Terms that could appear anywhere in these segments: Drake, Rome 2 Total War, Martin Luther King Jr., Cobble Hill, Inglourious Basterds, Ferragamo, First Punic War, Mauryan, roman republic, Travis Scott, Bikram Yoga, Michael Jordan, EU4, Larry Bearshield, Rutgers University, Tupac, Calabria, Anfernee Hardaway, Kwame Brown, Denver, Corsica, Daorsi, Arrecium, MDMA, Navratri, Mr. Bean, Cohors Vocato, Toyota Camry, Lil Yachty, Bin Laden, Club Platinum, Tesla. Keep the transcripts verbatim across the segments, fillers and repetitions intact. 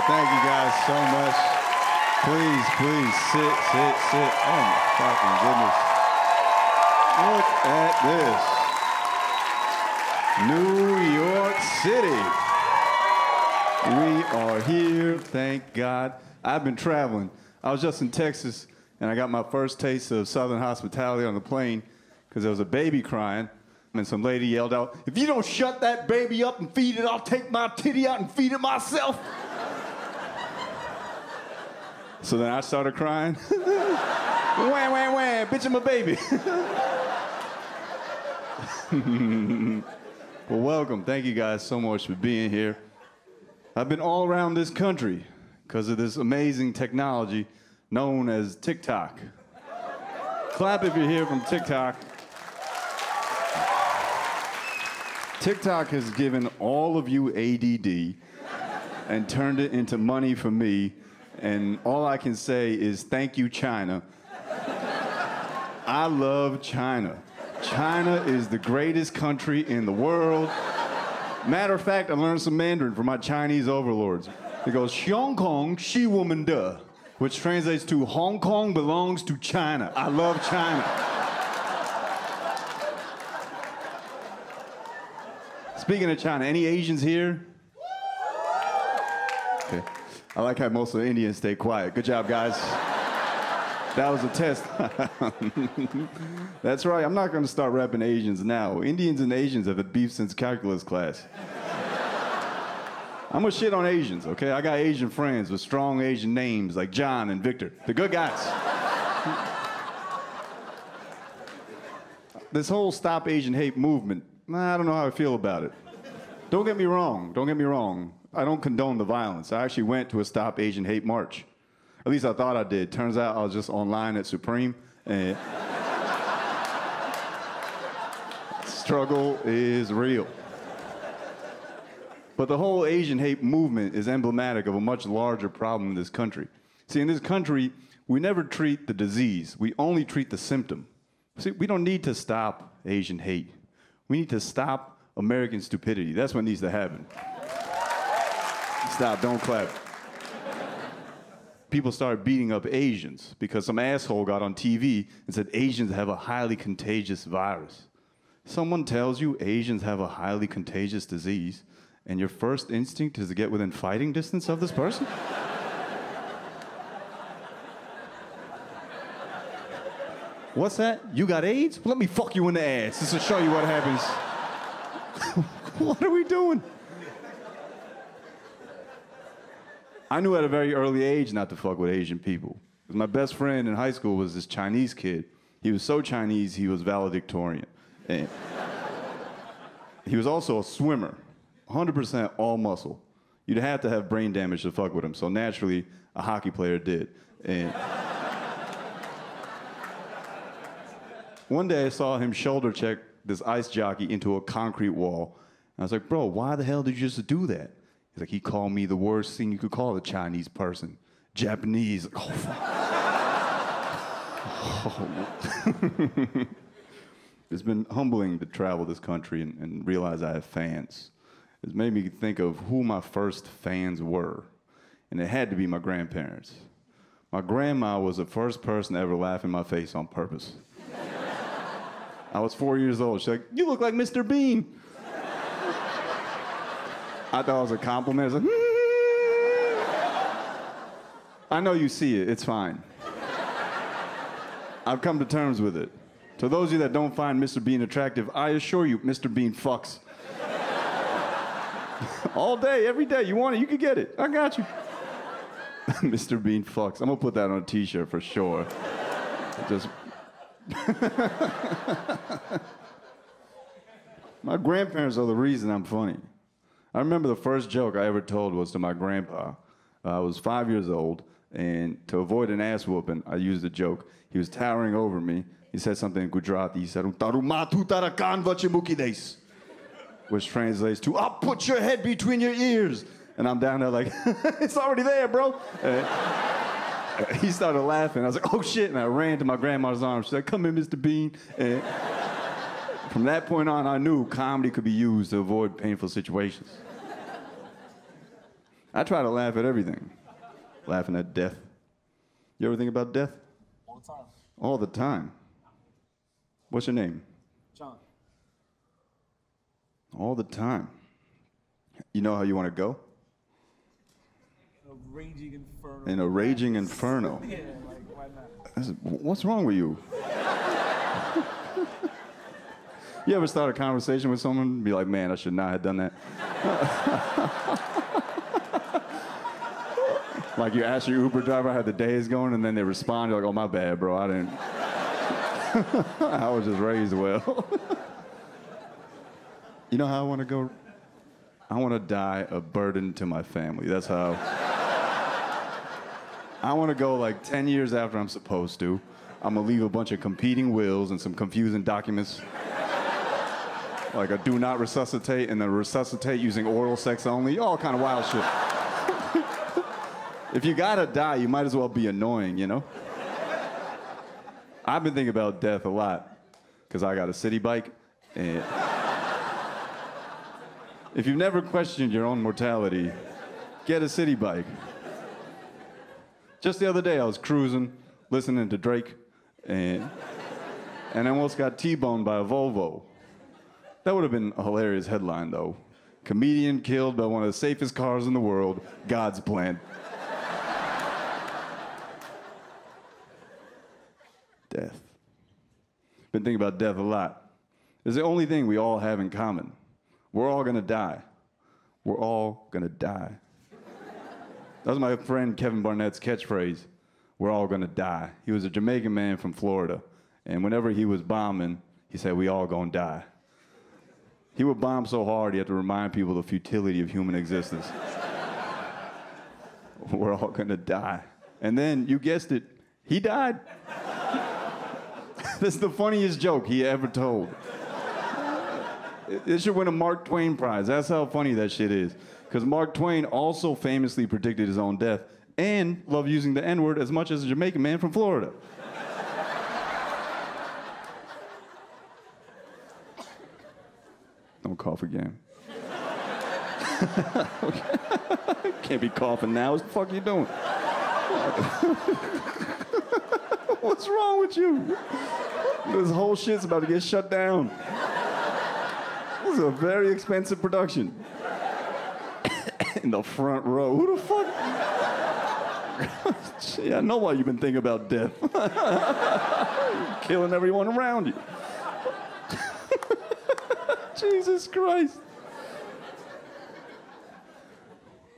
Well, thank you guys so much. Please, please sit, sit, sit. Oh my fucking goodness. Look at this. New York City. We are here, thank God. I've been traveling. I was just in Texas, and I got my first taste of Southern hospitality on the plane because there was a baby crying, and some lady yelled out, "If you don't shut that baby up and feed it, I'll take my titty out and feed it myself." So then I started crying. Wham, wham, wham, bitch, I'm a baby. Well, welcome. Thank you guys so much for being here. I've been all around this country because of this amazing technology known as TikTok. Clap if you're here from TikTok. TikTok has given all of you A D D and turned it into money for me. And all I can say is thank you, China. I love China. China is the greatest country in the world. Matter of fact, I learned some Mandarin from my Chinese overlords. It goes, "Hong Kong, she woman duh," which translates to "Hong Kong belongs to China." I love China. Speaking of China, any Asians here? Okay. I like how most of the Indians stay quiet. Good job, guys. That was a test. That's right, I'm not gonna start rapping Asians now. Indians and Asians have had beef since calculus class. I'm gonna shit on Asians, okay? I got Asian friends with strong Asian names like John and Victor. They're good guys. This whole Stop Asian Hate movement, I don't know how I feel about it. Don't get me wrong, don't get me wrong. I don't condone the violence. I actually went to a Stop Asian Hate march. At least I thought I did. Turns out I was just online at Supreme. And struggle is real. But the whole Asian hate movement is emblematic of a much larger problem in this country. See, in this country, we never treat the disease. We only treat the symptom. See, we don't need to stop Asian hate. We need to stop American stupidity. That's what needs to happen. Stop, don't clap. People started beating up Asians because some asshole got on T V and said Asians have a highly contagious virus. Someone tells you Asians have a highly contagious disease, and your first instinct is to get within fighting distance of this person? What's that? You got AIDS? Well, let me fuck you in the ass. This will show you what happens. What are we doing? I knew at a very early age not to fuck with Asian people. My best friend in high school was this Chinese kid. He was so Chinese, he was valedictorian. And he was also a swimmer, one hundred percent all muscle. You'd have to have brain damage to fuck with him, so naturally, a hockey player did. And one day I saw him shoulder check this ice jockey into a concrete wall. And I was like, "Bro, why the hell did you just do that?" He's like, "He called me the worst thing you could call a Chinese person. Japanese." Like, oh, fuck. Oh. It's been humbling to travel this country and, and realize I have fans. It's made me think of who my first fans were. And it had to be my grandparents. My grandma was the first person to ever laugh in my face on purpose. I was four years old. She's like, "You look like Mister Bean." I thought it was a compliment. I was like, "I know you see it, it's fine." I've come to terms with it. To those of you that don't find Mister Bean attractive, I assure you, Mister Bean fucks. All day, every day, you want it, you can get it. I got you. Mister Bean fucks. I'm gonna put that on a t-shirt for sure. Just. My grandparents are the reason I'm funny. I remember the first joke I ever told was to my grandpa. Uh, I was five years old, and to avoid an ass whooping, I used a joke. He was towering over me. He said something in Gujarati. He said, which translates to, "I'll put your head between your ears." And I'm down there like, "It's already there, bro." And he started laughing. I was like, "Oh shit," and I ran to my grandma's arms. She's like, "Come in, Mister Bean." And from that point on, I knew comedy could be used to avoid painful situations. I try to laugh at everything. Laughing at death. You ever think about death? All the time. All the time. What's your name? John. All the time. You know how you want to go? In a raging inferno. In a raging inferno. Yeah, like, why not? What's wrong with you? You ever start a conversation with someone and be like, man, I should not have done that? Like you ask your Uber driver how the day is going, and then they respond, you're like, oh, my bad, bro, I didn't. I was just raised well. You know how I want to go? I want to die a burden to my family. That's how. I want to go like ten years after I'm supposed to. I'm going to leave a bunch of competing wills and some confusing documents. Like a do not resuscitate and then resuscitate using oral sex only. All kind of wild shit. If you got to die, you might as well be annoying, you know? I've been thinking about death a lot because I got a city bike and... If you've never questioned your own mortality, get a city bike. Just the other day, I was cruising, listening to Drake, and, and I almost got T-boned by a Volvo. That would have been a hilarious headline, though. Comedian killed by one of the safest cars in the world, God's plan. Death. Been thinking about death a lot. It's the only thing we all have in common. We're all gonna die. We're all gonna die. That was my friend Kevin Barnett's catchphrase. We're all gonna die. He was a Jamaican man from Florida. And whenever he was bombing, he said, we all gonna die. He would bomb so hard, he had to remind people of the futility of human existence. We're all gonna die. And then, you guessed it, he died. That's the funniest joke he ever told. It should win a Mark Twain prize. That's how funny that shit is. Because Mark Twain also famously predicted his own death and loved using the N-word as much as a Jamaican man from Florida. Don't cough again. Can't be coughing now. What the fuck are you doing? What's wrong with you? This whole shit's about to get shut down. This is a very expensive production. In the front row. Who the fuck? Gee, I know why you've been thinking about death. Killing everyone around you. Jesus Christ.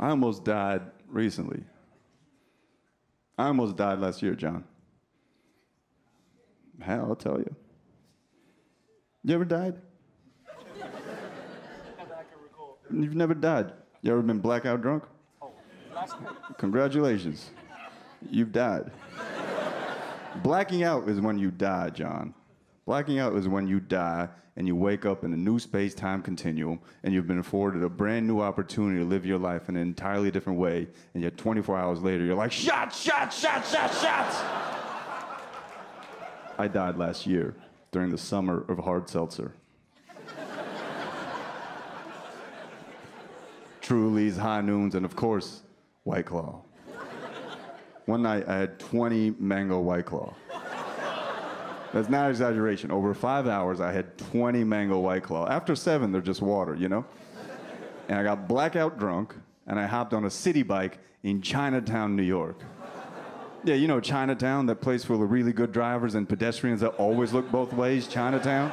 I almost died recently. I almost died last year, John. Hell, I'll tell you. You ever died? You've never died. You ever been blackout drunk? Oh, blackout. Congratulations. You've died. Blacking out is when you die, John. Blacking out is when you die and you wake up in a new space-time continuum and you've been afforded a brand new opportunity to live your life in an entirely different way, and yet twenty-four hours later you're like, shot, shot, shot, shot, shots! I died last year during the summer of hard seltzer. Truly's, High Noons, and of course, White Claw. One night, I had twenty mango White Claw. That's not exaggeration. Over five hours, I had twenty mango White Claw. After seven, they're just water, you know? And I got blackout drunk, and I hopped on a city bike in Chinatown, New York. Yeah, you know Chinatown, that place full of really good drivers and pedestrians that always look both ways, Chinatown?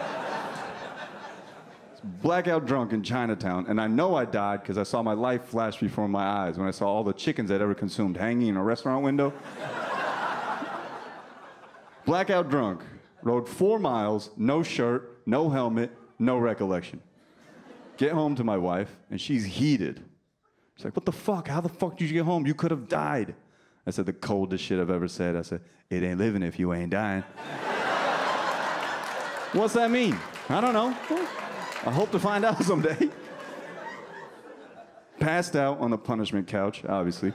Blackout drunk in Chinatown, and I know I died because I saw my life flash before my eyes when I saw all the chickens I'd ever consumed hanging in a restaurant window. Blackout drunk, rode four miles, no shirt, no helmet, no recollection. Get home to my wife, and she's heated. She's like, what the fuck? How the fuck did you get home? You could have died. I said the coldest shit I've ever said. I said, it ain't living if you ain't dying. What's that mean? I don't know. I hope to find out someday. Passed out on the punishment couch, obviously.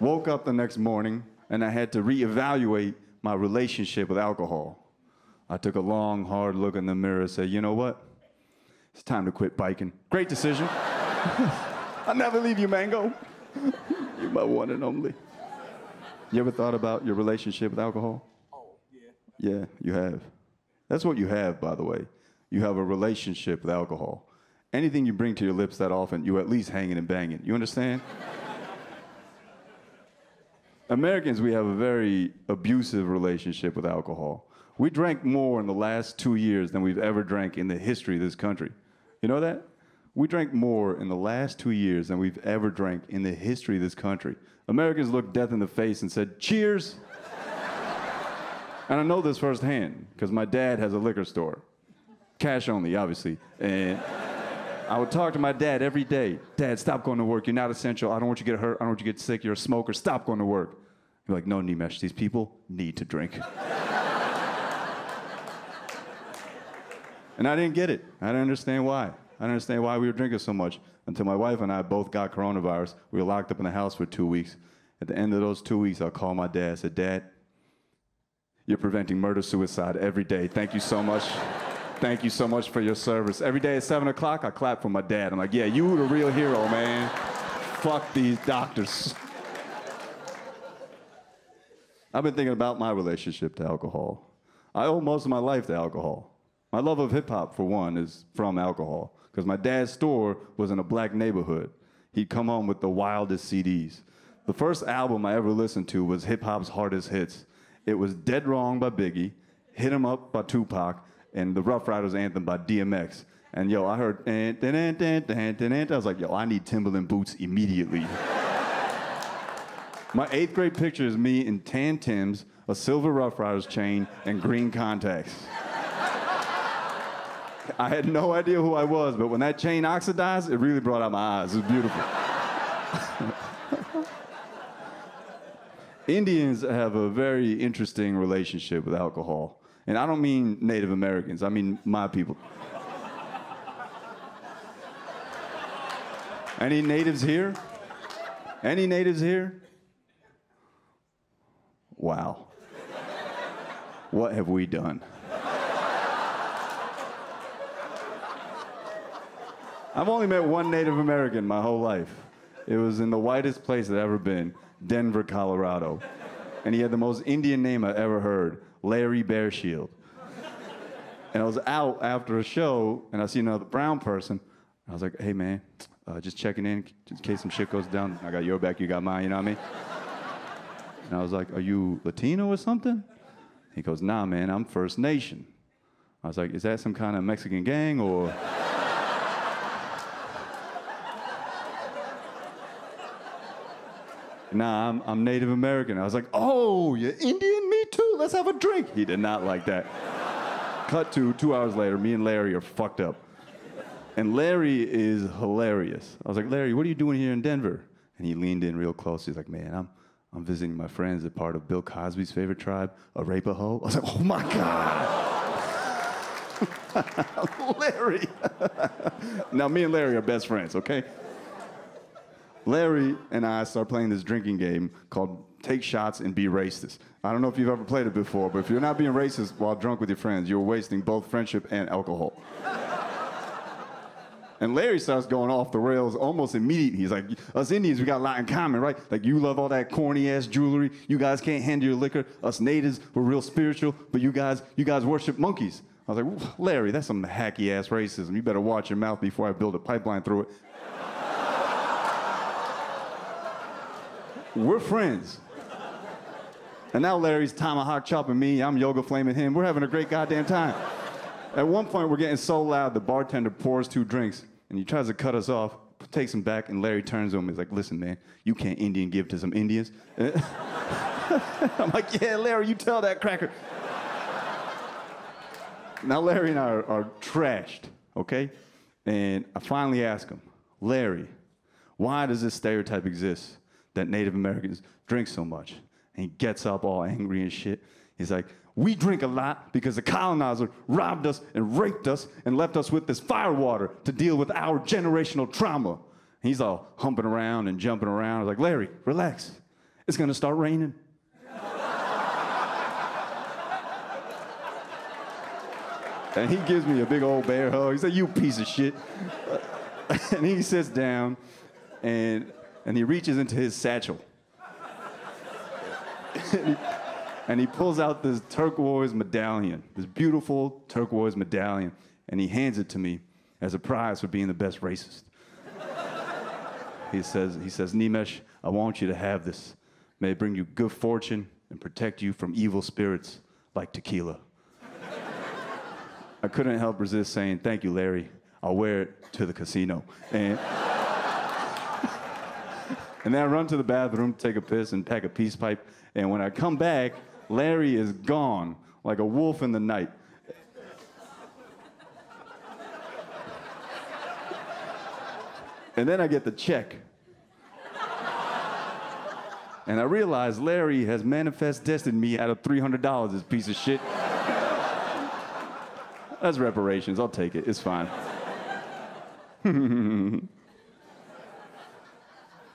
Woke up the next morning, and I had to reevaluate my relationship with alcohol. I took a long, hard look in the mirror and said, you know what? It's time to quit biking. Great decision. I'll never leave you, Mango. You're my one and only. You ever thought about your relationship with alcohol? Oh, yeah. Yeah, you have. That's what you have, by the way. You have a relationship with alcohol. Anything you bring to your lips that often, you at least hanging and banging. You understand? Americans, we have a very abusive relationship with alcohol. We drank more in the last two years than we've ever drank in the history of this country. You know that? We drank more in the last two years than we've ever drank in the history of this country. Americans looked death in the face and said, cheers. And I know this firsthand, because my dad has a liquor store. Cash only, obviously. And I would talk to my dad every day. Dad, stop going to work. You're not essential. I don't want you to get hurt. I don't want you to get sick. You're a smoker. Stop going to work. You're like, no, Nimesh, these people need to drink. And I didn't get it. I didn't understand why. I didn't understand why we were drinking so much until my wife and I both got coronavirus. We were locked up in the house for two weeks. At the end of those two weeks, I called my dad. I said, Dad, you're preventing murder, suicide every day. Thank you so much. Thank you so much for your service. Every day at seven o'clock, I clap for my dad. I'm like, yeah, you were the real hero, man. Fuck these doctors. I've been thinking about my relationship to alcohol. I owe most of my life to alcohol. My love of hip-hop, for one, is from alcohol, because my dad's store was in a black neighborhood. He'd come home with the wildest C Ds. The first album I ever listened to was hip-hop's hardest hits. It was Dead Wrong by Biggie, Hit 'Em Up by Tupac, and the Rough Riders Anthem by D M X. And yo, I heard, dan, dan, dan, dan, dan, I was like, yo, I need Timberland boots immediately. My eighth grade picture is me in tan Timbs, a silver Rough Riders chain, and green contacts. I had no idea who I was, but when that chain oxidized, it really brought out my eyes. It was beautiful. Indians have a very interesting relationship with alcohol. And I don't mean Native Americans, I mean my people. Any natives here? Any natives here? Wow. What have we done? I've only met one Native American my whole life. It was in the whitest place I've ever been, Denver, Colorado. And he had the most Indian name I ever heard. Larry Bearshield. And I was out after a show, and I see another brown person. I was like, hey, man, uh, just checking in, just in case some shit goes down. I got your back, you got mine, you know what I mean? And I was like, are you Latino or something? He goes, nah, man, I'm First Nation. I was like, is that some kind of Mexican gang, or? Nah, I'm, I'm Native American. I was like, oh, you're Indian? Me too. Let's have a drink. He did not like that. Cut to two hours later, me and Larry are fucked up. And Larry is hilarious. I was like, Larry, what are you doing here in Denver? And he leaned in real close. He's like, man, I'm, I'm visiting my friends. They're part of Bill Cosby's favorite tribe, Arapaho. I was like, oh, my God. Larry. Now, me and Larry are best friends, okay? Larry and I start playing this drinking game called Take Shots and Be Racist. I don't know if you've ever played it before, but if you're not being racist while drunk with your friends, you're wasting both friendship and alcohol. And Larry starts going off the rails almost immediately. He's like, us Indians, we got a lot in common, right? Like, you love all that corny-ass jewelry. You guys can't handle your liquor. Us natives, we're real spiritual, but you guys, you guys worship monkeys. I was like, Larry, that's some hacky-ass racism. You better watch your mouth before I build a pipeline through it. We're friends. And now Larry's tomahawk chopping me, I'm yoga flaming him. We're having a great goddamn time. At one point, we're getting so loud, the bartender pours two drinks, and he tries to cut us off, takes them back, and Larry turns to him and is like, listen, man, you can't Indian give to some Indians. I'm like, yeah, Larry, you tell that cracker. Now Larry and I are, are trashed, okay? And I finally ask him, Larry, why does this stereotype exist that Native Americans drink so much? And he gets up all angry and shit. He's like, we drink a lot because the colonizer robbed us and raped us and left us with this firewater to deal with our generational trauma. And he's all humping around and jumping around. I was like, Larry, relax. It's gonna start raining. And he gives me a big old bear hug. He's like, you piece of shit. And he sits down. and and he reaches into his satchel. and, he, and he pulls out this turquoise medallion, this beautiful turquoise medallion, and he hands it to me as a prize for being the best racist. He says, he says, Nimesh, I want you to have this. May it bring you good fortune and protect you from evil spirits like tequila. I couldn't help resist saying, thank you, Larry. I'll wear it to the casino. And, and then I run to the bathroom, take a piss, and pack a peace pipe. And when I come back, Larry is gone, like a wolf in the night. And then I get the check. And I realize Larry has manifest destined me out of three hundred dollars, this piece of shit. That's reparations, I'll take it, it's fine.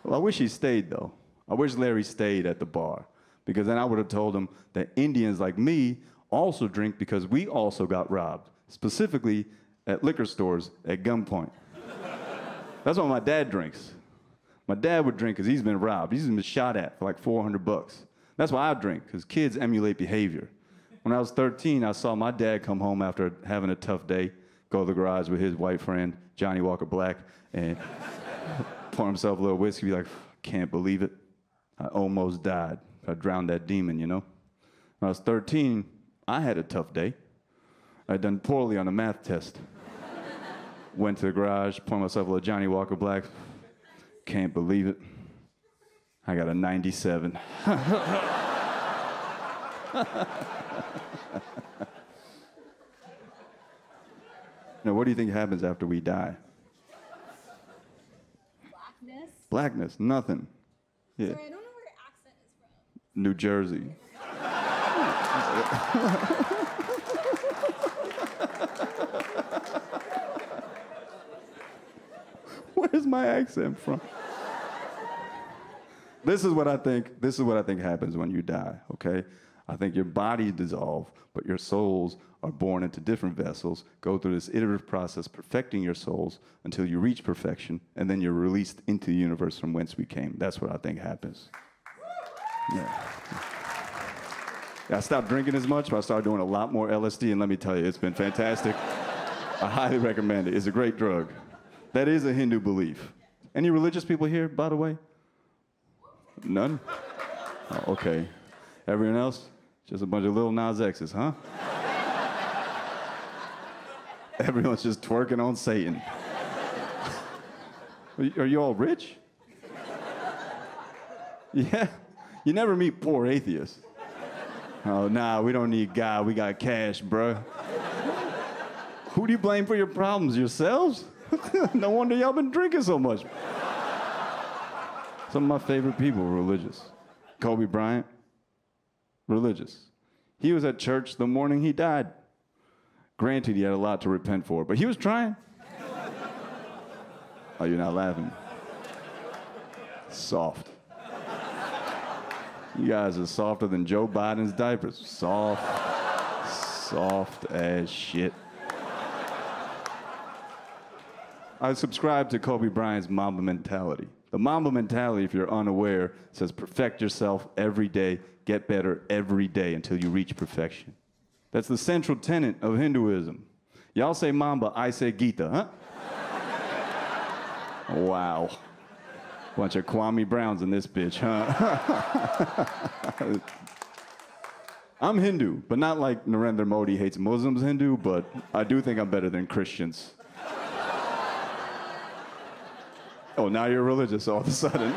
Well, I wish he stayed though. I wish Larry stayed at the bar, because then I would have told him that Indians like me also drink because we also got robbed, specifically at liquor stores at gunpoint. That's what my dad drinks. My dad would drink because he's been robbed. He's been shot at for like four hundred bucks. That's why I drink, because kids emulate behavior. When I was thirteen, I saw my dad come home after having a tough day, go to the garage with his white friend, Johnny Walker Black, and pour himself a little whiskey, be like, can't believe it. I almost died. I drowned that demon, you know? When I was thirteen, I had a tough day. I'd done poorly on a math test. Went to the garage, poured myself a little Johnny Walker Black. Can't believe it. I got a ninety-seven. Now, what do you think happens after we die? Blackness. Blackness, nothing. Yeah. Sorry, I don't know where your accent is from. New Jersey. Where's my accent from? This is what I think, this is what I think happens when you die, okay? I think your bodies dissolve, but your souls are born into different vessels, go through this iterative process, perfecting your souls until you reach perfection, and then you're released into the universe from whence we came. That's what I think happens. Yeah. Yeah, I stopped drinking as much, but I started doing a lot more L S D, and let me tell you, it's been fantastic. I highly recommend it. It's a great drug. That is a Hindu belief. Any religious people here, by the way? None? Oh, okay. Everyone else? Just a bunch of little Nas X's, huh? Everyone's just twerking on Satan. Are you all rich? Yeah? You never meet poor atheists. Oh, nah, we don't need God. We got cash, bruh. Who do you blame for your problems? Yourselves? No wonder y'all been drinking so much. Some of my favorite people were religious. Kobe Bryant, religious. He was at church the morning he died. Granted, he had a lot to repent for, but he was trying. Oh, you're not laughing. Soft. You guys are softer than Joe Biden's diapers. Soft, soft as shit. I subscribe to Kobe Bryant's Mamba mentality. The Mamba mentality, if you're unaware, says perfect yourself every day, get better every day until you reach perfection. That's the central tenet of Hinduism. Y'all say Mamba, I say Gita, huh? Wow. Bunch of Kwame Browns in this bitch, huh? I'm Hindu, but not like Narendra Modi hates Muslims Hindu, but I do think I'm better than Christians. Oh, now you're religious all of a sudden.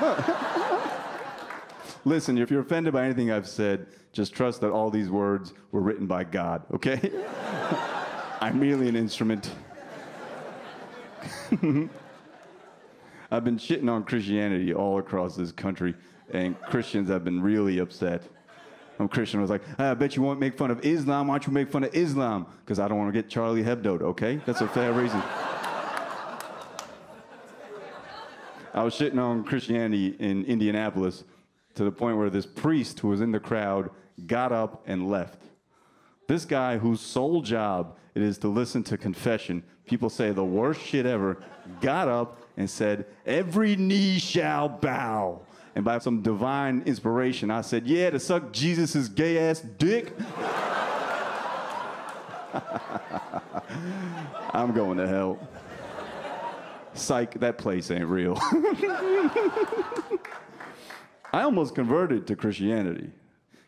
Listen, if you're offended by anything I've said, just trust that all these words were written by God, okay? I'm merely an instrument. I've been shitting on Christianity all across this country, and Christians have been really upset. Some Christian was like, I bet you won't make fun of Islam. Why don't you make fun of Islam? Because I don't want to get Charlie Hebdo'd, okay? That's a fair reason. I was shitting on Christianity in Indianapolis to the point where this priest who was in the crowd got up and left. This guy whose sole job it is to listen to confession, people say the worst shit ever, got up and said, every knee shall bow. And by some divine inspiration, I said, yeah, to suck Jesus' gay ass dick. I'm going to hell. Psych, that place ain't real. I almost converted to Christianity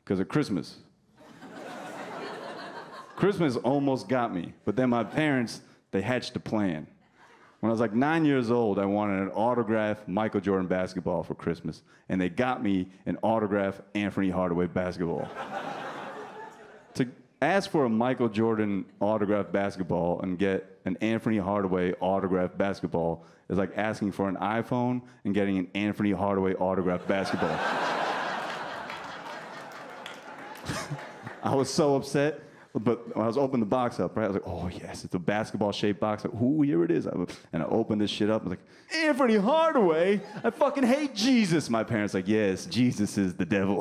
because of Christmas. Christmas almost got me, but then my parents, they hatched a plan. When I was like nine years old, I wanted an autographed Michael Jordan basketball for Christmas, and they got me an autographed Anfernee Hardaway basketball. To ask for a Michael Jordan autographed basketball and get an Anfernee Hardaway autographed basketball is like asking for an iPhone and getting an Anfernee Hardaway autographed basketball. I was so upset. But when I was opening the box up, right, I was like, oh, yes, it's a basketball-shaped box. Like, ooh, here it is. And I opened this shit up. I was like, Anfernee Hardaway, I fucking hate Jesus. My parents were like, yes, Jesus is the devil.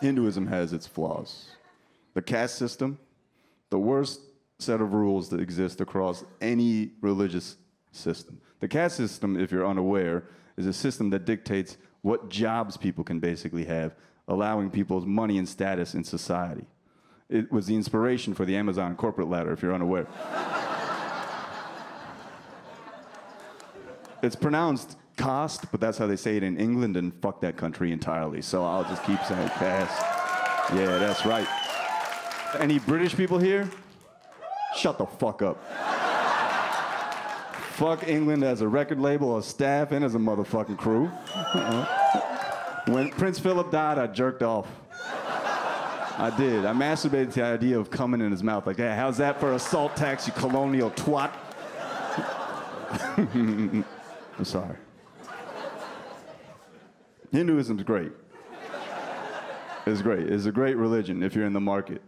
Hinduism has its flaws. The caste system, the worst set of rules that exist across any religious system. The caste system, if you're unaware, is a system that dictates what jobs people can basically have, allowing people's money and status in society. It was the inspiration for the Amazon corporate ladder, if you're unaware. It's pronounced cost, but that's how they say it in England, and fuck that country entirely. So I'll just keep saying cast. Yeah, that's right. Any British people here? Shut the fuck up. Fuck England as a record label, a staff, and as a motherfucking crew. When Prince Philip died, I jerked off. I did. I masturbated to the idea of coming in his mouth. Like, hey, how's that for assault tax, you colonial twat? I'm sorry. Hinduism's great. It's great. It's a great religion if you're in the market.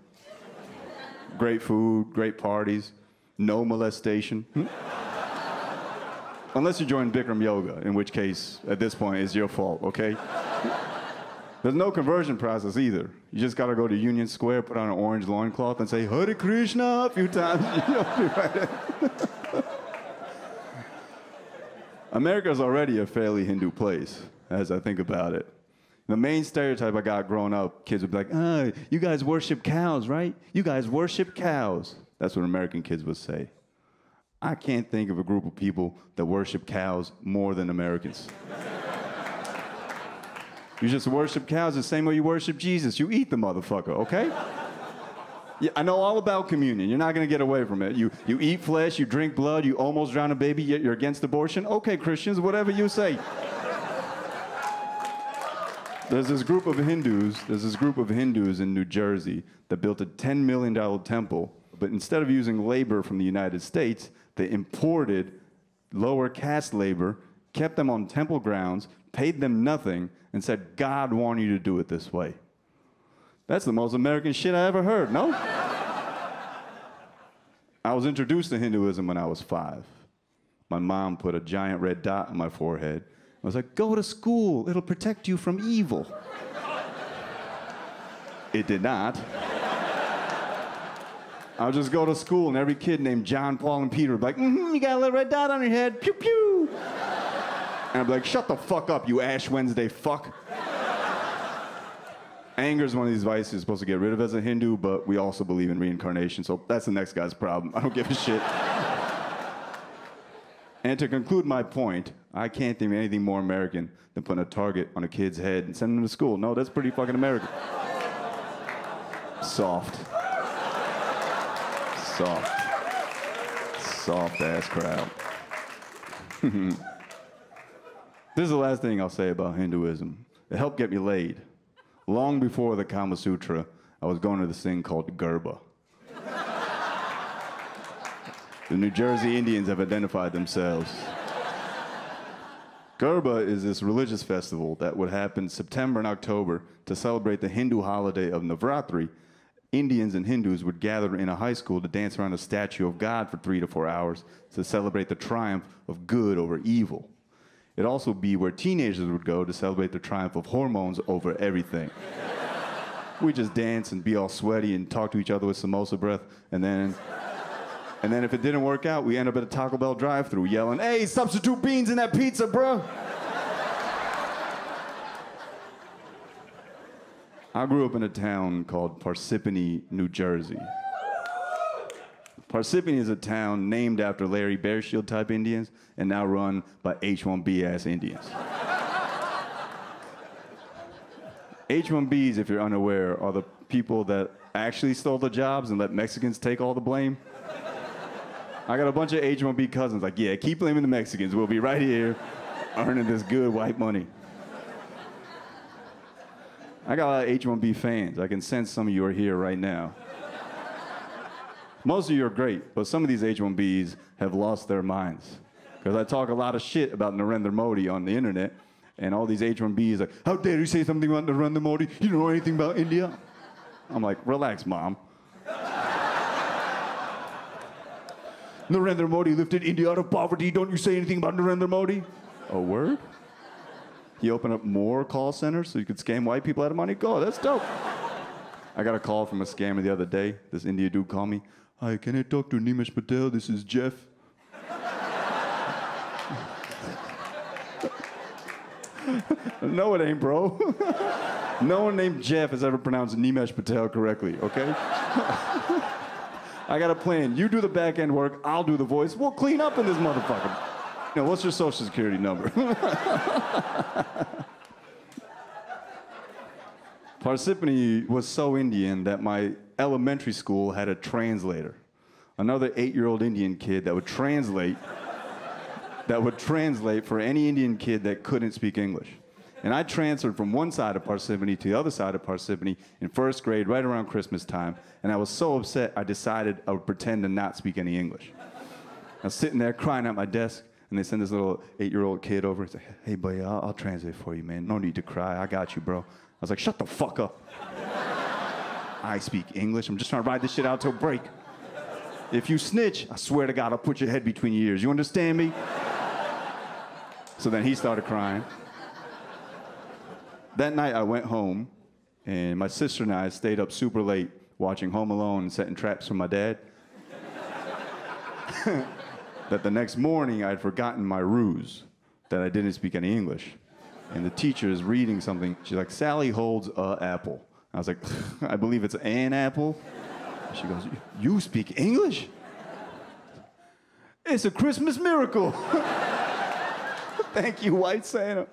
Great food, great parties, no molestation. Unless you join Bikram Yoga, in which case, at this point, it's your fault, okay? There's no conversion process either. You just gotta go to Union Square, put on an orange loincloth, and say, Hare Krishna, a few times. America's already a fairly Hindu place, as I think about it. The main stereotype I got growing up, kids would be like, oh, you guys worship cows, right? You guys worship cows. That's what American kids would say. I can't think of a group of people that worship cows more than Americans. You just worship cows the same way you worship Jesus. You eat the motherfucker, okay? Yeah, I know all about communion. You're not going to get away from it. You, you eat flesh, you drink blood, you almost drown a baby, yet you're against abortion. Okay, Christians, whatever you say. There's this group of Hindus, there's this group of Hindus in New Jersey that built a ten million dollar temple, but instead of using labor from the United States, they imported lower caste labor, kept them on temple grounds, paid them nothing, and said, God wanted you to do it this way. That's the most American shit I ever heard, no? I was introduced to Hinduism when I was five. My mom put a giant red dot on my forehead. I was like, go to school, it'll protect you from evil. It did not. I'll just go to school, and every kid named John, Paul, and Peter would be like, mm-hmm, you got a little red dot on your head, pew, pew. And I'd be like, shut the fuck up, you Ash Wednesday fuck. Anger is one of these vices you're supposed to get rid of as a Hindu, but we also believe in reincarnation, so that's the next guy's problem. I don't give a shit. And to conclude my point, I can't think of anything more American than putting a target on a kid's head and sending them to school. No, that's pretty fucking American. Soft. Soft, soft ass crowd. This is the last thing I'll say about Hinduism. It helped get me laid. Long before the Kama Sutra, I was going to this thing called Gerba. The New Jersey Indians have identified themselves. Gerba is this religious festival that would happen September and October to celebrate the Hindu holiday of Navratri. Indians and Hindus would gather in a high school to dance around a statue of God for three to four hours to celebrate the triumph of good over evil. It'd also be where teenagers would go to celebrate the triumph of hormones over everything. we just dance and be all sweaty and talk to each other with samosa breath, and then and then if it didn't work out, we end up at a Taco Bell drive-thru yelling, "Hey, substitute beans in that pizza, bro!" I grew up in a town called Parsippany, New Jersey. Parsippany is a town named after Larry Bearshield type Indians and now run by H one B ass Indians. H one B's, if you're unaware, are the people that actually stole the jobs and let Mexicans take all the blame. I got a bunch of H one B cousins like, yeah, keep blaming the Mexicans. We'll be right here earning this good white money. I got a lot of H one B fans. I can sense some of you are here right now. Most of you are great, but some of these H one B's have lost their minds. Because I talk a lot of shit about Narendra Modi on the internet, and all these H one B's like, how dare you say something about Narendra Modi? You don't know anything about India? I'm like, relax, mom. Narendra Modi lifted India out of poverty. Don't you say anything about Narendra Modi? A word? He opened up more call centers so you could scam white people out of money? Go, that's dope. I got a call from a scammer the other day. This India dude called me. Hi, can I talk to Nimesh Patel? This is Jeff. No, it ain't, bro. No one named Jeff has ever pronounced Nimesh Patel correctly, okay? I got a plan. You do the back end work, I'll do the voice. We'll clean up in this motherfucker. No, what's your social security number? Parsippany was so Indian that my elementary school had a translator. Another eight-year-old Indian kid that would translate, that would translate for any Indian kid that couldn't speak English. And I transferred from one side of Parsippany to the other side of Parsippany in first grade right around Christmas time, and I was so upset I decided I would pretend to not speak any English. I was sitting there crying at my desk, and they send this little eight-year-old kid over. He's like, hey, buddy, I'll, I'll translate for you, man. No need to cry. I got you, bro. I was like, shut the fuck up. I speak English. I'm just trying to ride this shit out till break. If you snitch, I swear to God, I'll put your head between your ears. You understand me? So then he started crying. That night, I went home, and my sister and I stayed up super late watching Home Alone and setting traps for my dad. That the next morning I had forgotten my ruse, that I didn't speak any English. And the teacher is reading something. She's like, Sally holds a apple. I was like, I believe it's an apple. She goes, you speak English? It's a Christmas miracle. Thank you, White Santa.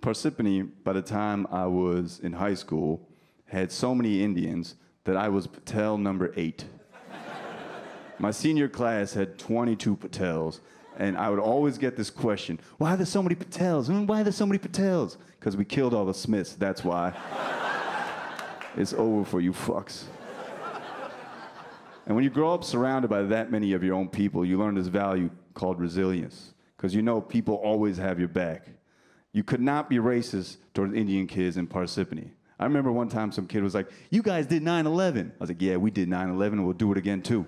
Parsippany, by the time I was in high school, had so many Indians that I was Patel number eight. My senior class had twenty-two Patels, and I would always get this question, why are there so many Patels? Why are there so many Patels? Because we killed all the Smiths, that's why. It's over for you fucks. And when you grow up surrounded by that many of your own people, you learn this value called resilience, because you know people always have your back. You could not be racist towards Indian kids in Parsippany. I remember one time some kid was like, you guys did nine eleven. I was like, yeah, we did nine eleven, and we'll do it again, too.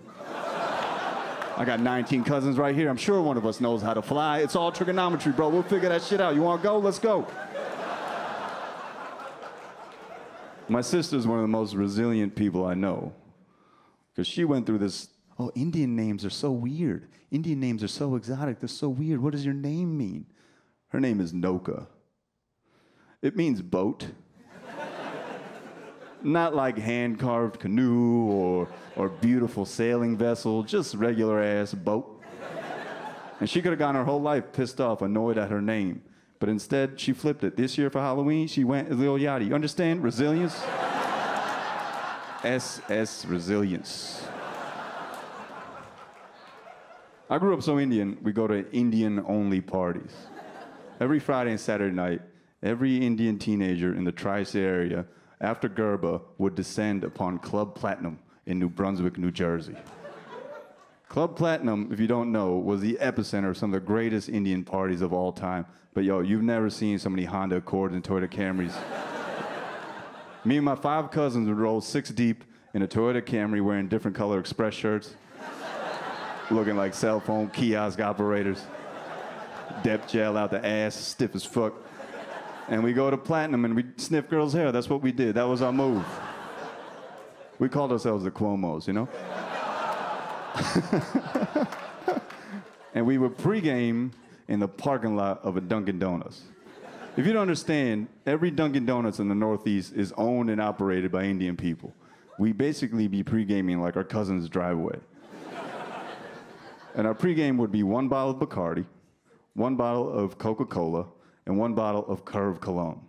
I got nineteen cousins right here. I'm sure one of us knows how to fly. It's all trigonometry, bro. We'll figure that shit out. You want to go? Let's go. My sister's one of the most resilient people I know, because she went through this, oh, Indian names are so weird. Indian names are so exotic. They're so weird. What does your name mean? Her name is Noka. It means boat. Not like hand-carved canoe or, or beautiful sailing vessel, just regular-ass boat. And she could have gone her whole life pissed off, annoyed at her name. But instead, she flipped it. This year for Halloween, she went as Lil Yachty. You understand? Resilience? S S Resilience. I grew up so Indian, we go to Indian-only parties. Every Friday and Saturday night, every Indian teenager in the tri-state area after Gerba would descend upon Club Platinum in New Brunswick, New Jersey. Club Platinum, if you don't know, was the epicenter of some of the greatest Indian parties of all time. But yo, you've never seen so many Honda Accords and Toyota Camrys. Me and my five cousins would roll six deep in a Toyota Camry wearing different color Express shirts, looking like cell phone kiosk operators, depth gel out the ass, stiff as fuck. and we go to platinum and we sniff girls' hair. That's what we did. That was our move. We called ourselves the Cuomos, you know? And we would pregame in the parking lot of a Dunkin' Donuts. If you don't understand, every Dunkin' Donuts in the Northeast is owned and operated by Indian people. We basically be pregaming like our cousin's driveway. And our pregame would be one bottle of Bacardi, one bottle of Coca-Cola, and one bottle of Curve cologne.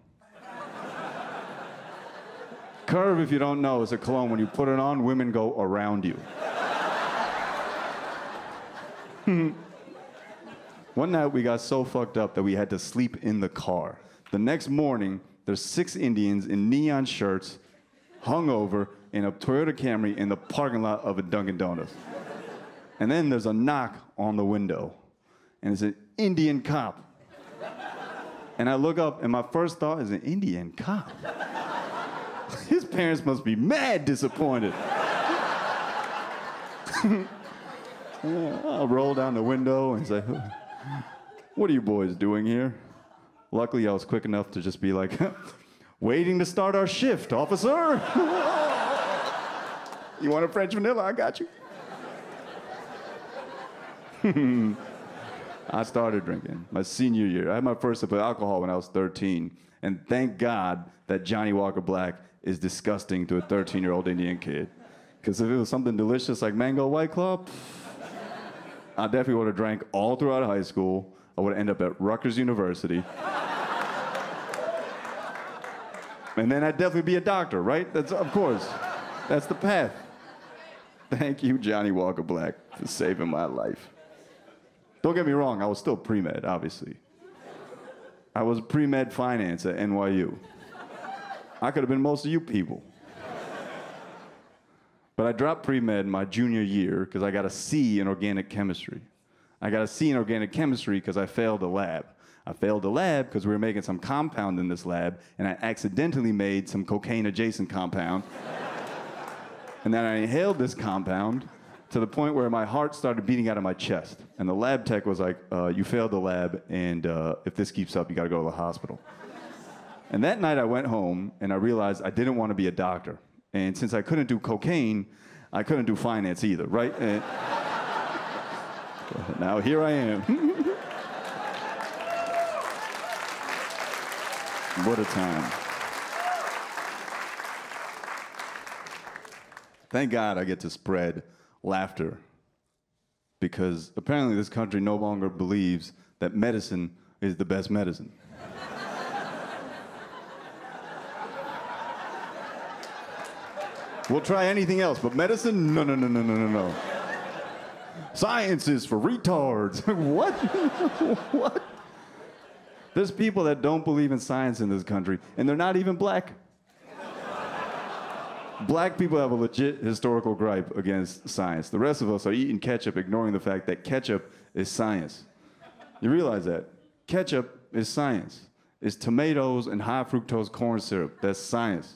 Curve, if you don't know, is a cologne. When you put it on, women go around you. One night we got so fucked up that we had to sleep in the car. The next morning, there's six Indians in neon shirts, hungover, in a Toyota Camry in the parking lot of a Dunkin' Donuts. And then there's a knock on the window, and it's an Indian cop. And I look up, and my first thought is an Indian cop. His parents must be mad disappointed. I roll down the window and say, "What are you boys doing here?" Luckily, I was quick enough to just be like, "Waiting to start our shift, officer." "You want a French vanilla? I got you." I started drinking my senior year. I had my first sip of alcohol when I was thirteen. And thank God that Johnny Walker Black is disgusting to a thirteen-year-old Indian kid. Because if it was something delicious like Mango White Claw, pff, I definitely would have drank all throughout high school. I would end up at Rutgers University. And then I'd definitely be a doctor, right? That's, of course, that's the path. Thank you, Johnny Walker Black, for saving my life. Don't get me wrong, I was still pre-med, obviously. I was pre-med finance at N Y U. I could have been most of you people. But I dropped pre-med my junior year because I got a C in organic chemistry. I got a C in organic chemistry because I failed the lab. I failed the lab because we were making some compound in this lab, and I accidentally made some cocaine-adjacent compound. And then I inhaled this compound, to the point where my heart started beating out of my chest. And the lab tech was like, uh, you failed the lab, and uh, if this keeps up, you gotta go to the hospital. And that night I went home, and I realized I didn't wanna be a doctor. And since I couldn't do cocaine, I couldn't do finance either, right? And now here I am. What a time. Thank God I get to spread laughter, because apparently this country no longer believes that medicine is the best medicine. We'll try anything else, but medicine? No, no, no, no, no, no, no. Science is for retards. What? What? There's people that don't believe in science in this country, and they're not even black. Black people have a legit historical gripe against science. The rest of us are eating ketchup, ignoring the fact that ketchup is science. You realize that? Ketchup is science. It's tomatoes and high fructose corn syrup. That's science.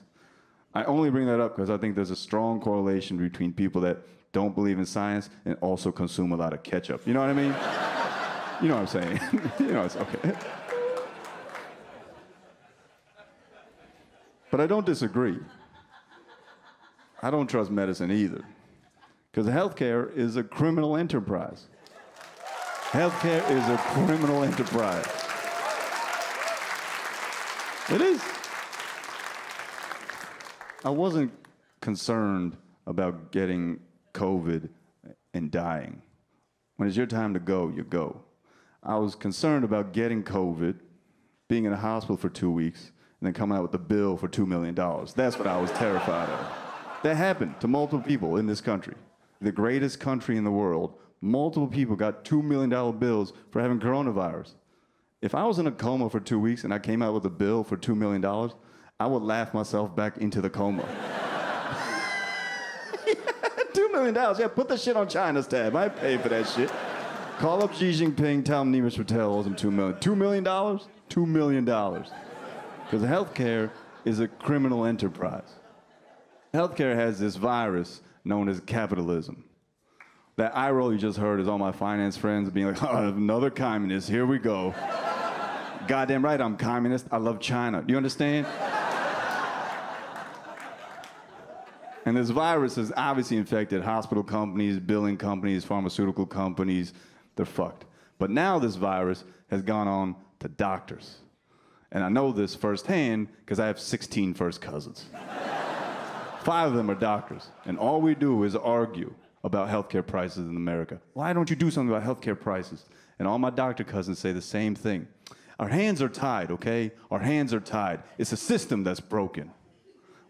I only bring that up because I think there's a strong correlation between people that don't believe in science and also consume a lot of ketchup. You know what I mean? You know what I'm saying? You know, it's okay. But I don't disagree. I don't trust medicine either, because healthcare is a criminal enterprise. Healthcare is a criminal enterprise. It is. I wasn't concerned about getting COVID and dying. When it's your time to go, you go. I was concerned about getting COVID, being in the hospital for two weeks, and then coming out with a bill for two million dollars. That's what I was terrified of. That happened to multiple people in this country. The greatest country in the world. Multiple people got two million dollar bills for having coronavirus. If I was in a coma for two weeks and I came out with a bill for two million dollars, I would laugh myself back into the coma. two million dollars, yeah, put the shit on China's tab. I paid for that shit. Call up Xi Jinping, tell him Nimesh Patel owes him two million dollars. two million dollars? two million dollars. Because healthcare is a criminal enterprise. Healthcare has this virus known as capitalism. That eye roll you just heard is all my finance friends being like, "Oh, another communist, here we go." Goddamn right I'm communist. I love China. You understand? And this virus has obviously infected hospital companies, billing companies, pharmaceutical companies. They're fucked. But now this virus has gone on to doctors. And I know this firsthand because I have sixteen first cousins. Five of them are doctors. And all we do is argue about healthcare prices in America. Why don't you do something about healthcare prices? And all my doctor cousins say the same thing. Our hands are tied, okay? Our hands are tied. It's a system that's broken,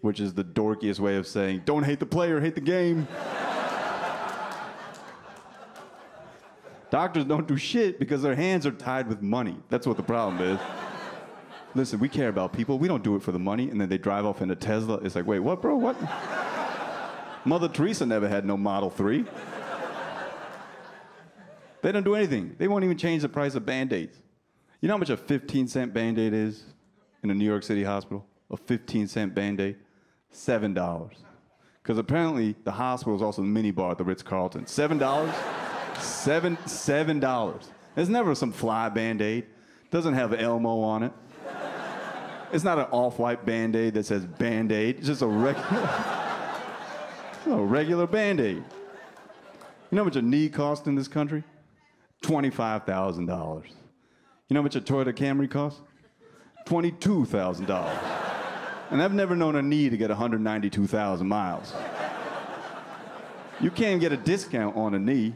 which is the dorkiest way of saying, don't hate the player, hate the game. Doctors don't do shit because their hands are tied with money. That's what the problem is. Listen, we care about people. We don't do it for the money. And then they drive off in a Tesla. It's like, wait, what, bro, what? Mother Teresa never had no Model three. They don't do anything. They won't even change the price of Band-Aids. You know how much a fifteen cent Band-Aid is in a New York City hospital? A fifteen cent Band-Aid? seven dollars. Because apparently the hospital is also the mini bar at the Ritz-Carlton. seven dollars? Seven, seven dollars. There's never some fly Band-Aid. Doesn't have Elmo on it. It's not an off-white Band-Aid that says Band-Aid. It's just a regular, it's a regular Band-Aid. You know how much a knee costs in this country? twenty-five thousand dollars. You know how much a Toyota Camry costs? twenty-two thousand dollars. And I've never known a knee to get one hundred ninety-two thousand miles. You can't get a discount on a knee.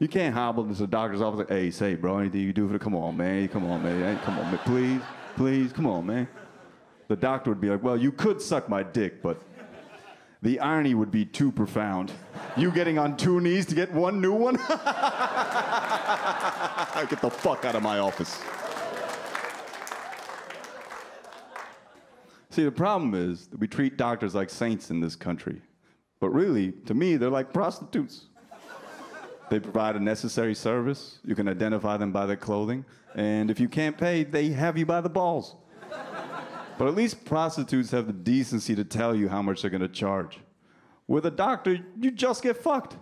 You can't hobble into the doctor's office like, hey, say, bro, anything you do for the, come on, man, come on, man, come on, man, please, please, come on, man. The doctor would be like, well, you could suck my dick, but the irony would be too profound. You getting on two knees to get one new one? Get the fuck out of my office. See, the problem is that we treat doctors like saints in this country. But really, to me, they're like prostitutes. They provide a necessary service. You can identify them by their clothing. And if you can't pay, they have you by the balls. But at least prostitutes have the decency to tell you how much they're going to charge. With a doctor, you just get fucked.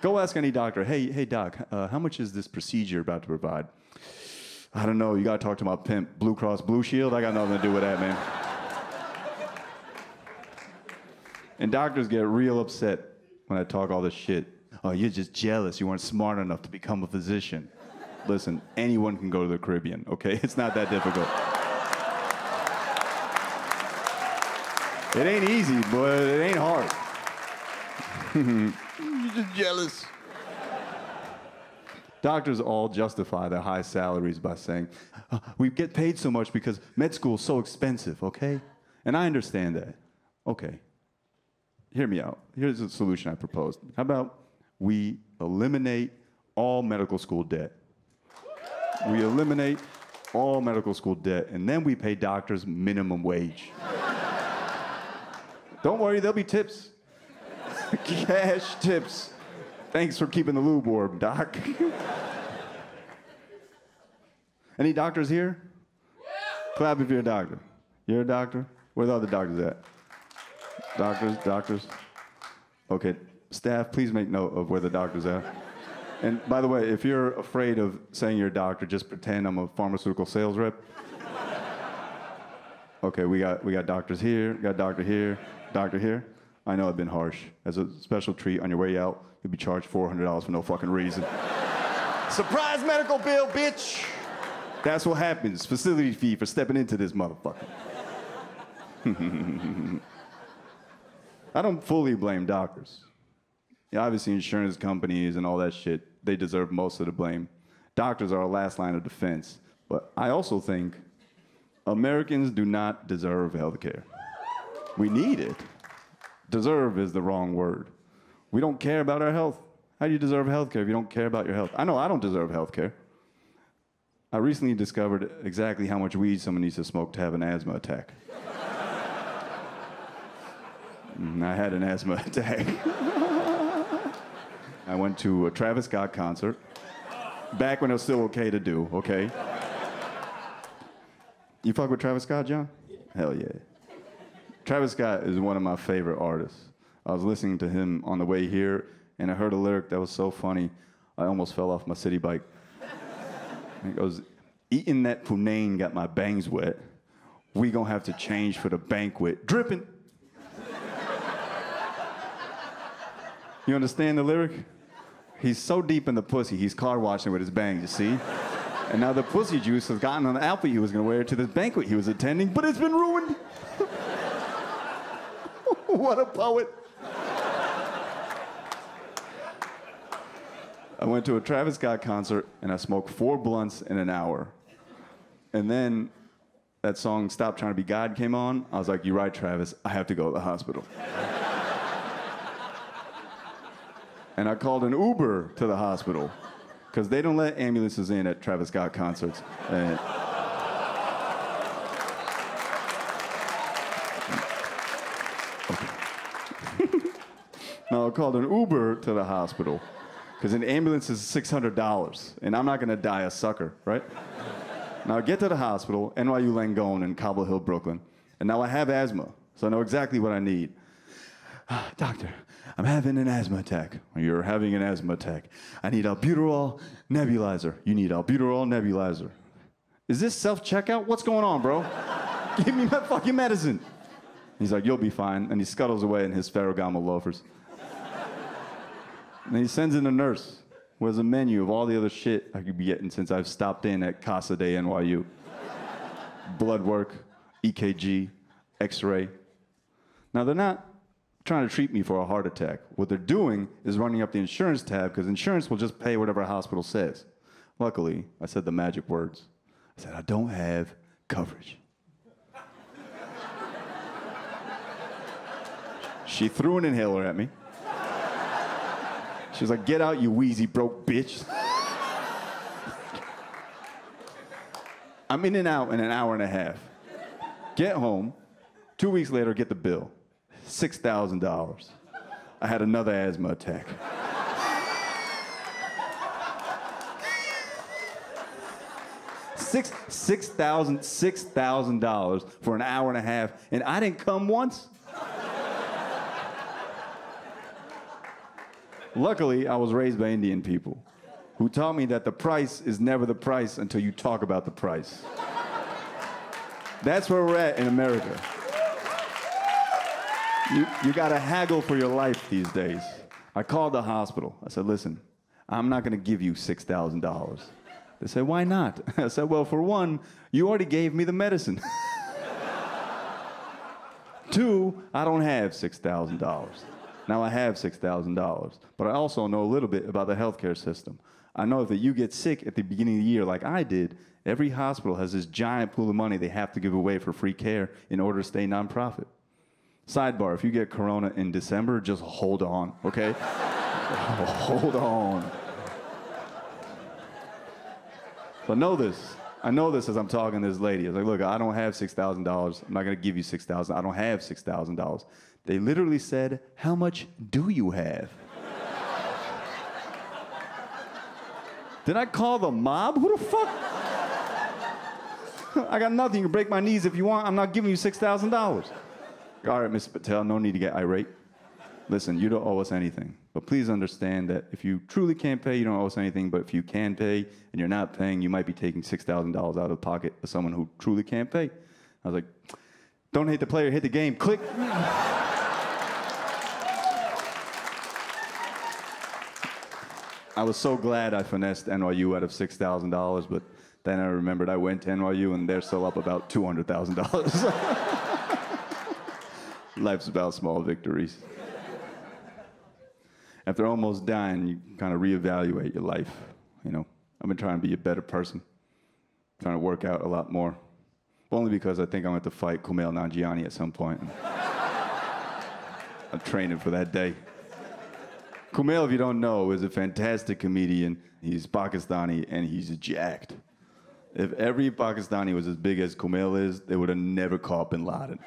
Go ask any doctor, hey, hey doc, uh, how much is this procedure about to provide? I don't know, you got to talk to my pimp, Blue Cross Blue Shield. I got nothing to do with that, man. And doctors get real upset when I talk all this shit. Oh, you're just jealous. You weren't smart enough to become a physician. Listen, anyone can go to the Caribbean, okay? It's not that difficult. It ain't easy, but it ain't hard. You're just jealous. Doctors all justify their high salaries by saying, uh, we get paid so much because med school is so expensive, okay? And I understand that. Okay. Hear me out. Here's a solution I proposed. How about we eliminate all medical school debt? We eliminate all medical school debt, and then we pay doctors minimum wage. Don't worry, there'll be tips. Cash tips. Thanks for keeping the lube warm, doc. Any doctors here? Yeah. Clap if you're a doctor. You're a doctor? Where are the other doctors at? Doctors, doctors. Okay, staff, please make note of where the doctors are. And by the way, if you're afraid of saying you're a doctor, just pretend I'm a pharmaceutical sales rep. Okay, we got, we got doctors here, we got doctor here, doctor here. I know I've been harsh. As a special treat, on your way out, you'll be charged four hundred dollars for no fucking reason. Surprise medical bill, bitch! That's what happens, facility fee for stepping into this motherfucker. I don't fully blame doctors. Yeah, obviously, insurance companies and all that shit, they deserve most of the blame. Doctors are our last line of defense. But I also think Americans do not deserve healthcare. We need it. Deserve is the wrong word. We don't care about our health. How do you deserve healthcare if you don't care about your health? I know I don't deserve healthcare. I recently discovered exactly how much weed someone needs to smoke to have an asthma attack. I had an asthma attack. I went to a Travis Scott concert, back when it was still okay to do, okay? You fuck with Travis Scott, John? Yeah. Hell yeah. Travis Scott is one of my favorite artists. I was listening to him on the way here, and I heard a lyric that was so funny, I almost fell off my city bike. It goes, eating that Punain got my bangs wet. We gonna have to change for the banquet. Dripping. You understand the lyric? He's so deep in the pussy, he's car washing with his bangs, you see? And now the pussy juice has gotten on the outfit he was gonna wear to this banquet he was attending, but it's been ruined. What a poet. I went to a Travis Scott concert, and I smoked four blunts in an hour. And then that song, Stop Trying to Be God, came on. I was like, you're right, Travis. I have to go to the hospital. And I called an Uber to the hospital, because they don't let ambulances in at Travis Scott concerts. And okay. Now I called an Uber to the hospital, because an ambulance is six hundred dollars, and I'm not gonna die a sucker, right? Now I get to the hospital, N Y U Langone in Cobble Hill, Brooklyn, and now I have asthma, so I know exactly what I need. Ah, doctor, I'm having an asthma attack. You're having an asthma attack. I need albuterol nebulizer. You need albuterol nebulizer. Is this self-checkout? What's going on, bro? Give me my fucking medicine. And he's like, you'll be fine, and he scuttles away in his Ferragamo loafers. And he sends in a nurse who has a menu of all the other shit I could be getting since I've stopped in at Casa de N Y U. Blood work, E K G, x-ray. Now, they're not trying to treat me for a heart attack. What they're doing is running up the insurance tab, because insurance will just pay whatever a hospital says. Luckily, I said the magic words. I said, I don't have coverage. She threw an inhaler at me. She was like, get out, you wheezy broke bitch. I'm in and out in an hour and a half. Get home. Two weeks later, get the bill. six thousand dollars. I had another asthma attack. Six, six thousand, six thousand dollars for an hour and a half, and I didn't come once. Luckily, I was raised by Indian people who taught me that the price is never the price until you talk about the price. That's where we're at in America. You, you gotta haggle for your life these days. I called the hospital. I said, listen, I'm not gonna give you six thousand dollars. They said, why not? I said, well, for one, you already gave me the medicine. Two, I don't have six thousand dollars. Now I have six thousand dollars, but I also know a little bit about the healthcare system. I know that you get sick at the beginning of the year like I did, every hospital has this giant pool of money they have to give away for free care in order to stay nonprofit. Sidebar, if you get corona in December, just hold on, okay? Hold on. So know this. I know this as I'm talking to this lady. I was like, look, I don't have six thousand dollars. I'm not gonna give you six thousand dollars. I don't have six thousand dollars. They literally said, how much do you have? Did I call the mob? Who the fuck? I got nothing. You can break my knees if you want. I'm not giving you six thousand dollars. All right, Mister Patel, no need to get irate. Listen, you don't owe us anything. But please understand that if you truly can't pay, you don't owe us anything. But if you can pay and you're not paying, you might be taking six thousand dollars out of the pocket of someone who truly can't pay. I was like, don't hate the player, hit the game. Click. I was so glad I finessed N Y U out of six thousand dollars, but then I remembered I went to N Y U and they're still up about two hundred thousand dollars. Life's about small victories. After almost dying, you kind of reevaluate your life. You know, I've been trying to be a better person, trying to work out a lot more, only because I think I'm going to fight Kumail Nanjiani at some point. I'm training for that day. Kumail, if you don't know, is a fantastic comedian. He's Pakistani, and he's jacked. If every Pakistani was as big as Kumail is, they would have never caught Bin Laden.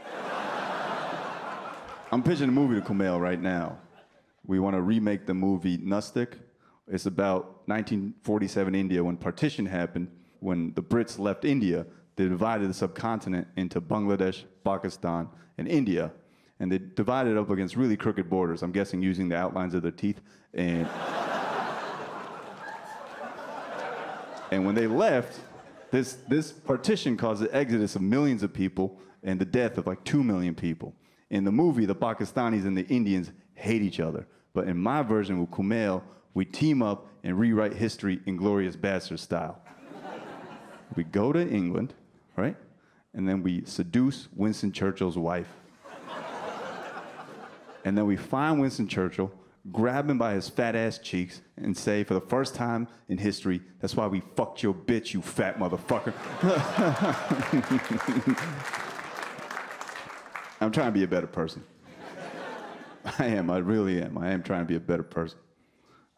I'm pitching a movie to Kumail right now. We want to remake the movie Nustik. It's about nineteen forty-seven India, when partition happened, when the Brits left India. They divided the subcontinent into Bangladesh, Pakistan, and India. And they divided up against really crooked borders, I'm guessing using the outlines of their teeth. And, and when they left, This, this partition caused the exodus of millions of people and the death of like two million people. In the movie, the Pakistanis and the Indians hate each other. But in my version with Kumail, we team up and rewrite history Inglourious Basterds style. We go to England, right? And then we seduce Winston Churchill's wife. And then we find Winston Churchill, grab him by his fat ass cheeks, and say, for the first time in history, that's why we fucked your bitch, you fat motherfucker. I'm trying to be a better person. I am, I really am. I am trying to be a better person.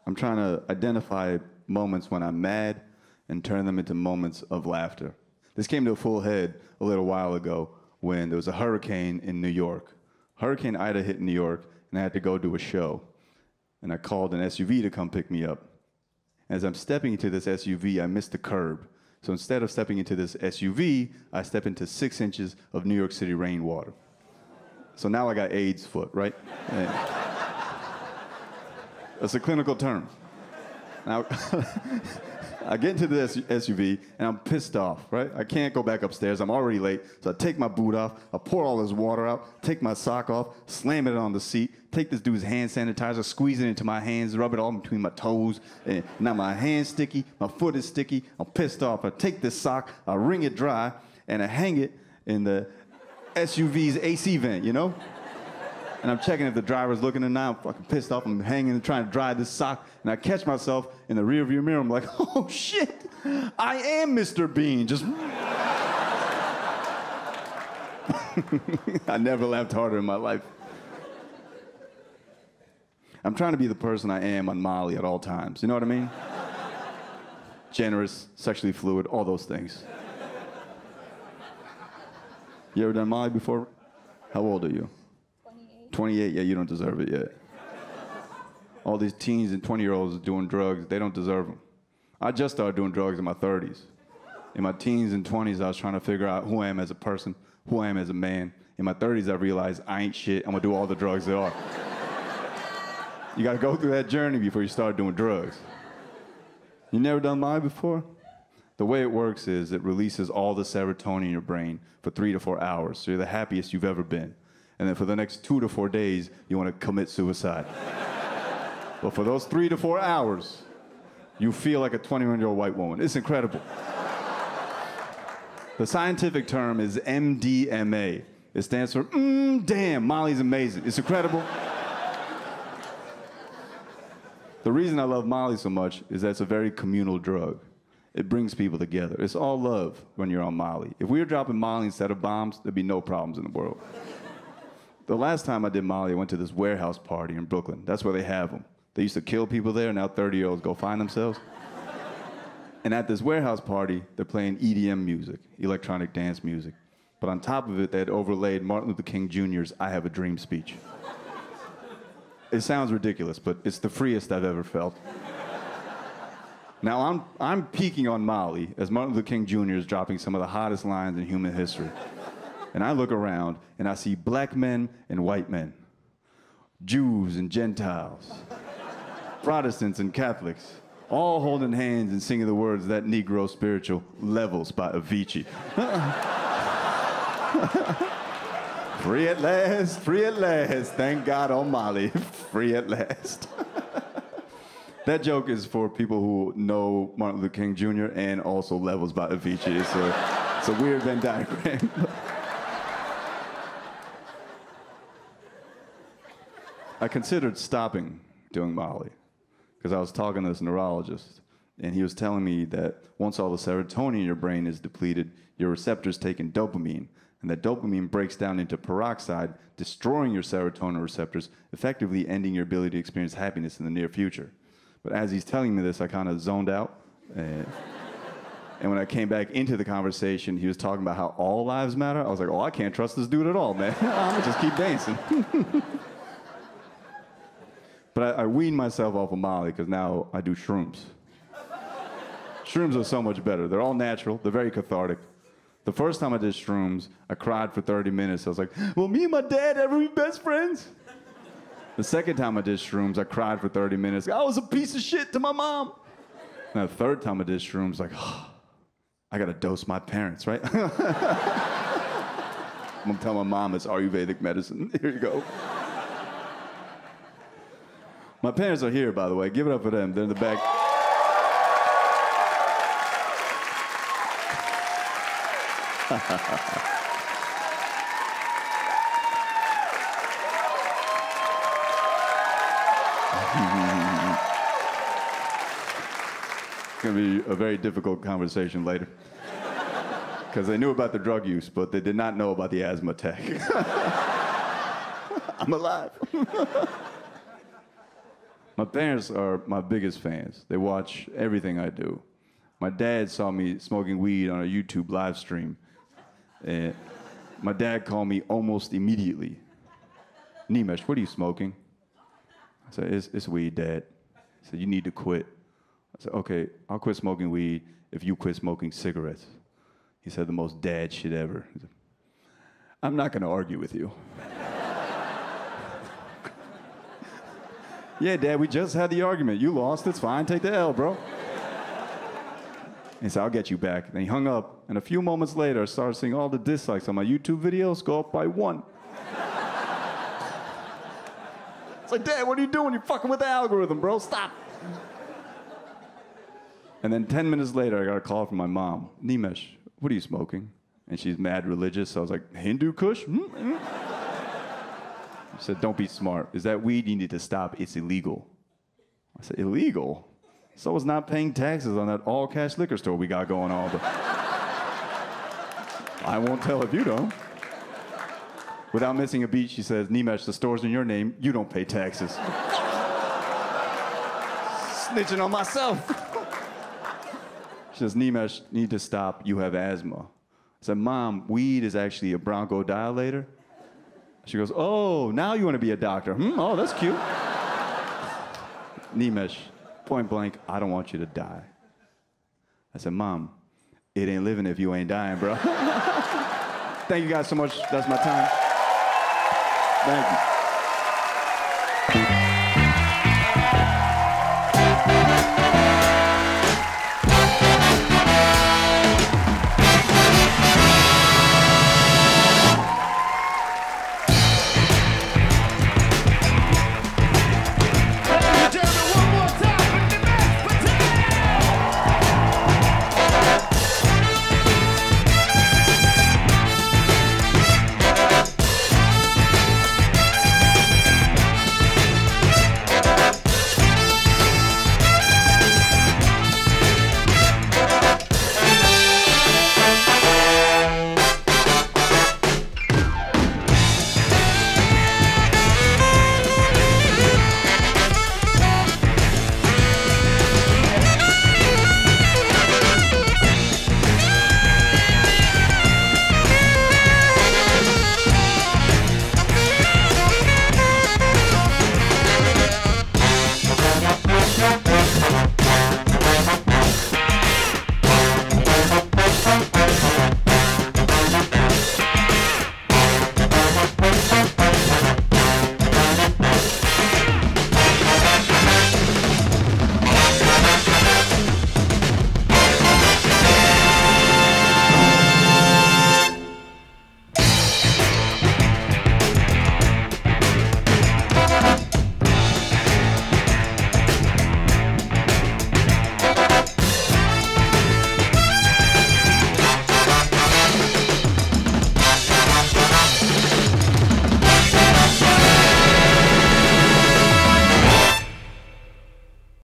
I'm trying to identify moments when I'm mad and turn them into moments of laughter. This came to a full head a little while ago when there was a hurricane in New York. Hurricane Ida hit New York, and I had to go do a show. And I called an S U V to come pick me up. As I'm stepping into this S U V, I missed the curb. So instead of stepping into this S U V, I step into six inches of New York City rainwater. So now I got AIDS foot, right? That's a clinical term. Now, I get into this S U V, and I'm pissed off, right? I can't go back upstairs. I'm already late, so I take my boot off. I pour all this water out, take my sock off, slam it on the seat, take this dude's hand sanitizer, squeeze it into my hands, rub it all between my toes, and now my hand's sticky, my foot is sticky. I'm pissed off. I take this sock, I wring it dry, and I hang it in the S U V's A C vent, you know? And I'm checking if the driver's looking, and now I'm fucking pissed off. I'm hanging and trying to dry this sock, and I catch myself in the rearview mirror. I'm like, oh shit, I am Mister Bean. Just I never laughed harder in my life. I'm trying to be the person I am on Molly at all times. You know what I mean? Generous, sexually fluid, all those things. You ever done Molly before? How old are you? twenty-eight, yeah, you don't deserve it yet. All these teens and twenty-year-olds doing drugs, they don't deserve them. I just started doing drugs in my thirties. In my teens and twenties, I was trying to figure out who I am as a person, who I am as a man. In my thirties, I realized I ain't shit. I'm gonna do all the drugs there are. You gotta go through that journey before you start doing drugs. You never done mine before? The way it works is it releases all the serotonin in your brain for three to four hours, so you're the happiest you've ever been. And then for the next two to four days, you want to commit suicide. But for those three to four hours, you feel like a twenty-one-year-old white woman. It's incredible. The scientific term is M D M A. It stands for, mmm, damn, Molly's amazing. It's incredible. The reason I love Molly so much is that it's a very communal drug. It brings people together. It's all love when you're on Molly. If we were dropping Molly instead of bombs, there'd be no problems in the world. The last time I did Molly, I went to this warehouse party in Brooklyn. That's where they have them. They used to kill people there, now thirty-year-olds go find themselves. And at this warehouse party, they're playing E D M music, electronic dance music. But on top of it, they had overlaid Martin Luther King Junior's I Have a Dream speech. It sounds ridiculous, but it's the freest I've ever felt. Now, I'm, I'm peaking on Molly as Martin Luther King Junior is dropping some of the hottest lines in human history. And I look around, and I see black men and white men, Jews and Gentiles, Protestants and Catholics, all holding hands and singing the words of that Negro spiritual, Levels by Avicii. Free at last, free at last, thank God Almighty, free at last. That joke is for people who know Martin Luther King Junior and also Levels by Avicii. It's a, it's a weird Venn diagram. I considered stopping doing Molly because I was talking to this neurologist, and he was telling me that once all the serotonin in your brain is depleted, your receptors take in dopamine, and that dopamine breaks down into peroxide, destroying your serotonin receptors, effectively ending your ability to experience happiness in the near future. But as he's telling me this, I kind of zoned out. And, and when I came back into the conversation, he was talking about how all lives matter. I was like, oh, I can't trust this dude at all, man. I'm gonna just keep dancing. But I, I weaned myself off of Molly because now I do shrooms. Shrooms are so much better. They're all natural. They're very cathartic. The first time I did shrooms, I cried for thirty minutes. I was like, well, me and my dad ever be best friends? The second time I did shrooms, I cried for thirty minutes. I was a piece of shit to my mom. And the third time I did shrooms, like, oh, I gotta dose my parents, right? I'm gonna tell my mom it's Ayurvedic medicine. Here you go. My parents are here, by the way. Give it up for them. They're in the back. It's gonna be a very difficult conversation later. Because they knew about the drug use, but they did not know about the asthma attack. I'm alive. My parents are my biggest fans. They watch everything I do. My dad saw me smoking weed on a YouTube live stream. And my dad called me almost immediately. Nimesh, what are you smoking? I said, it's, it's weed, Dad. He said, you need to quit. I said, okay, I'll quit smoking weed if you quit smoking cigarettes. He said the most dad shit ever. He said, I'm not gonna argue with you. Yeah, Dad, we just had the argument. You lost, it's fine, take the L, bro. He said, I'll get you back. And he hung up, and a few moments later, I started seeing all the dislikes on my YouTube videos go up by one. It's like, Dad, what are you doing? You're fucking with the algorithm, bro, stop. And then ten minutes later, I got a call from my mom. Nimesh, what are you smoking? And she's mad religious, so I was like, Hindu Kush? Mm-hmm. She said, don't be smart. Is that weed you need to stop? It's illegal. I said, illegal? So I was not paying taxes on that all-cash liquor store we got going on. But I won't tell if you don't. Without missing a beat, she says, Nimesh, the store's in your name. You don't pay taxes. Snitching on myself. She says, Nimesh, need to stop. You have asthma. I said, Mom, weed is actually a bronchodilator. She goes, oh, now you want to be a doctor. Hmm, oh, that's cute. Nimesh, point blank, I don't want you to die. I said, Mom, it ain't living if you ain't dying, bro. Thank you guys so much. That's my time. Thank you.